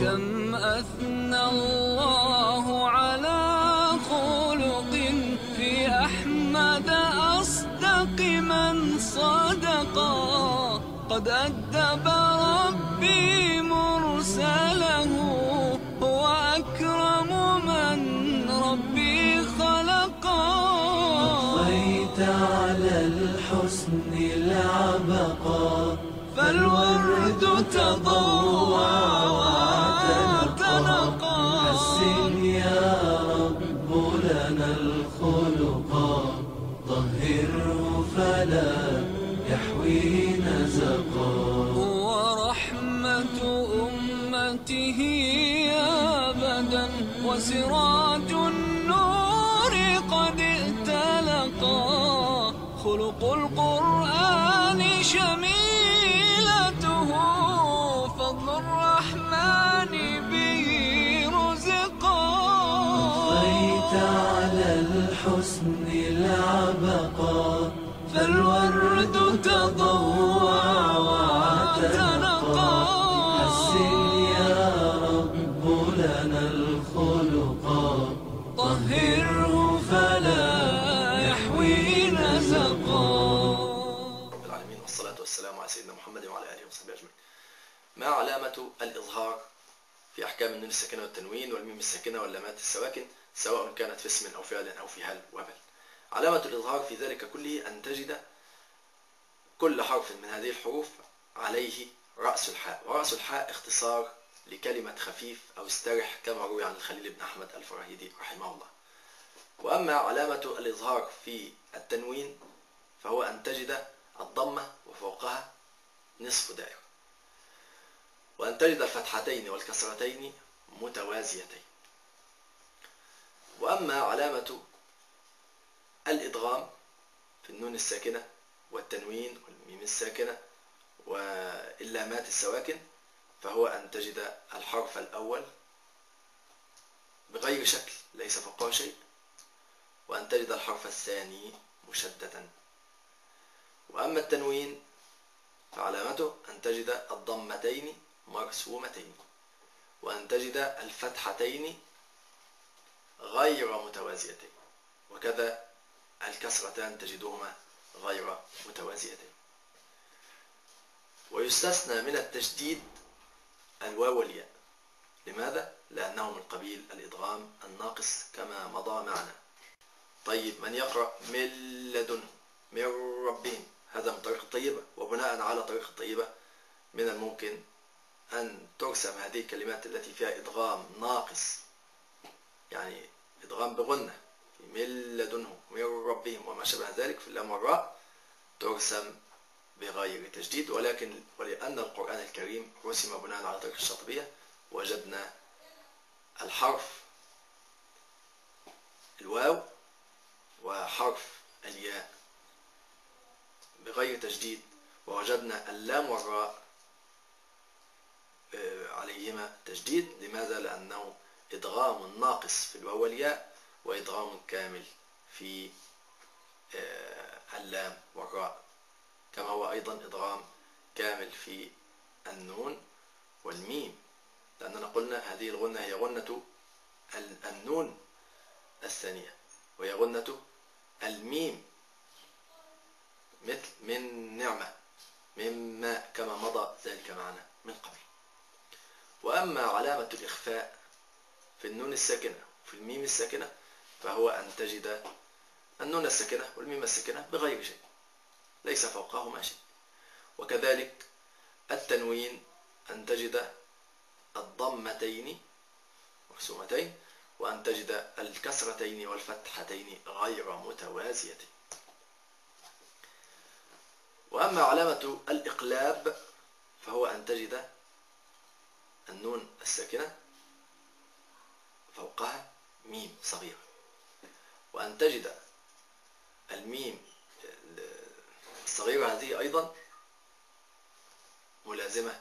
كم أثنى الله على خلق في أحمد أصدق من صدقا قد أدب ربي مرسله هو أكرم من ربي خلقا أضفيت على الحسن العبقا فالورد تضوى وتنقى حسن يا رب لنا الخلقا طهره فلا يحويه نزقا ورحمة أمته أبدا وسراج النور قد ائتلقا خلق القرآن شميل الرحمن به رزقا أضفيت على الحسن العبقا فالورد تضوى وتنقى حسن يا رب لنا الخلقا طهره فلا يحوي نزقا. رب العالمين والصلاة والسلام على سيدنا محمد وعلى آله وصحبه أجمعين. ما علامة الإظهار في أحكام النون الساكنة والتنوين والميم الساكنة واللامات السواكن سواء كانت في اسم أو فعل أو في هل وبل؟ علامة الإظهار في ذلك كله أن تجد كل حرف من هذه الحروف عليه رأس الحاء، ورأس الحاء اختصار لكلمة خفيف أو استرح كما روي عن الخليل بن أحمد الفراهيدي رحمه الله. وأما علامة الإظهار في التنوين فهو أن تجد الضمة وفوقها نصف دائرة، وأن تجد الفتحتين والكسرتين متوازيتين. وأما علامة الإدغام في النون الساكنة والتنوين والميم الساكنة واللامات السواكن فهو أن تجد الحرف الأول بغير شكل ليس فوقه شيء، وأن تجد الحرف الثاني مشددا. وأما التنوين فعلامته أن تجد الضمتين مرسومتين، وأن تجد الفتحتين غير متوازيتين، وكذا الكسرتان تجدهما غير متوازيتين. ويستثنى من التشديد الواو والياء. لماذا؟ لأنه من قبيل الإدغام الناقص كما مضى معنا. طيب، من يقرأ من لدنه من ربهم، هذا من طريق الطيبة، وبناء على طريق الطيبة من الممكن أن ترسم هذه الكلمات التي فيها إدغام ناقص، يعني إدغام بغنة في من لدنه من ربهم وما شابه ذلك في الأمراء، ترسم بغير تجديد. ولكن ولأن القرآن الكريم رسم بناء على طريق الشاطبية وجدنا الحرف الواو وحرف الياء بغير تجديد، ووجدنا اللام والراء عليهما تجديد. لماذا؟ لأنه إدغام ناقص في الواو والياء وإدغام كامل في اللام والراء، كما هو أيضا إدغام كامل في النون والميم، لأننا قلنا هذه الغنة هي غنة النون الثانية وهي غنة الميم، مثل من نعمة من ماء كما مضى ذلك معنا من قبل. وأما علامة الإخفاء في النون الساكنة وفي الميم الساكنة فهو أن تجد النون الساكنة والميم الساكنة بغير شيء ليس فوقهما شيء. وكذلك التنوين أن تجد الضمتين مرسومتين، وأن تجد الكسرتين والفتحتين غير متوازيتين. وأما علامة الإقلاب فهو أن تجد النون الساكنة فوقها ميم صغيرة، وأن تجد الميم الصغيرة هذه أيضا ملازمة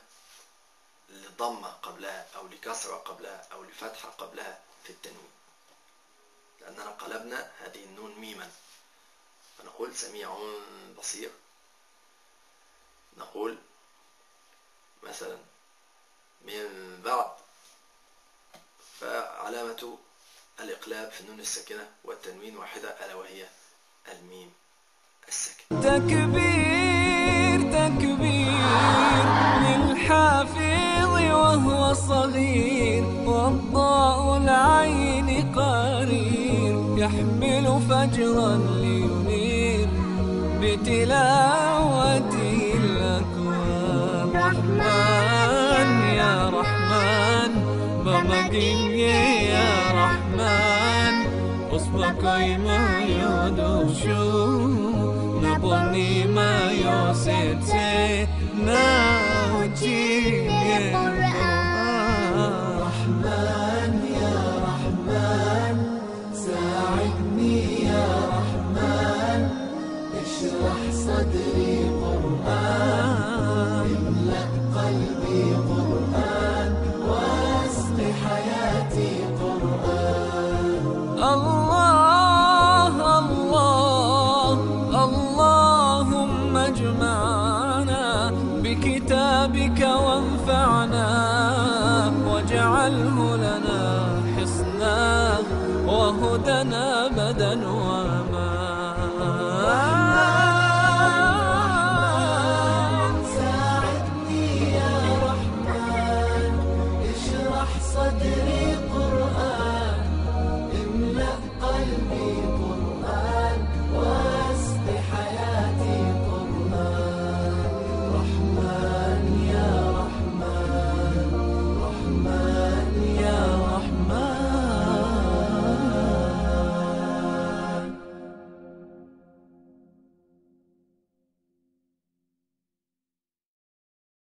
لضمة قبلها أو لكسرة قبلها أو لفتحة قبلها في التنوين، لأننا قلبنا هذه النون ميما، فنقول سميع بصير، نقول مثلا من بعد وعلامة الإقلاب في النون الساكنة والتنوين واحدة ألا وهي الميم الساكنة. تكبير تكبير للحافظ وهو صغير والضاء العين قرير يحمل فجرا لينير بتلاوة الأكوان. رحمن يا رحمن بمقيني يا رحمن أصبك ما يدوشو نبني ما يوسيتي ناوتي القرآن. رحمن يا رحمن ساعدني يا رحمن اشرح صدري قرآن املأ قلبي قرآن واسق حياتي قرآن. الله الله اللهم اجمعنا بكتابك وانفعنا واجعله